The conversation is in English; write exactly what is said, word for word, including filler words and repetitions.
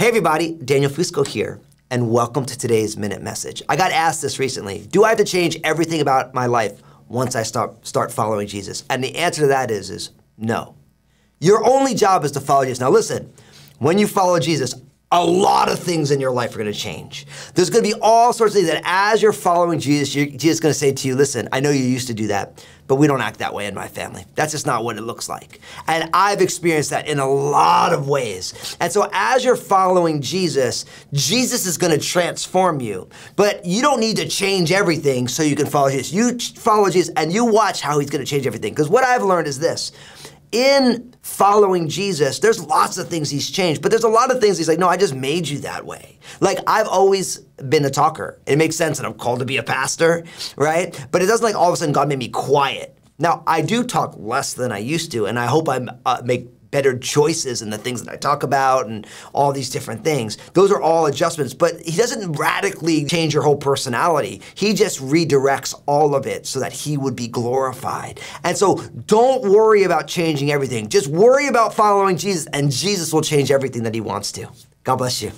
Hey everybody, Daniel Fusco here, and welcome to today's Minute Message. I got asked this recently, do I have to change everything about my life once I start, start following Jesus? And the answer to that is, is no. Your only job is to follow Jesus. Now listen, when you follow Jesus, a lot of things in your life are gonna change. There's gonna be all sorts of things that as you're following Jesus, you're, Jesus is gonna say to you, listen, I know you used to do that, but we don't act that way in my family. That's just not what it looks like. And I've experienced that in a lot of ways. And so as you're following Jesus, Jesus is gonna transform you, but you don't need to change everything so you can follow Jesus. You follow Jesus and you watch how he's gonna change everything. Because what I've learned is this, in following Jesus, there's lots of things he's changed, but there's a lot of things he's like, no, I just made you that way. Like I've always been a talker. It makes sense that I'm called to be a pastor, right? But it doesn't like all of a sudden God made me quiet. Now I do talk less than I used to, and I hope I uh, make better choices in the things that I talk about and all these different things. Those are all adjustments, but he doesn't radically change your whole personality. He just redirects all of it so that he would be glorified. And so don't worry about changing everything. Just worry about following Jesus, and Jesus will change everything that he wants to. God bless you.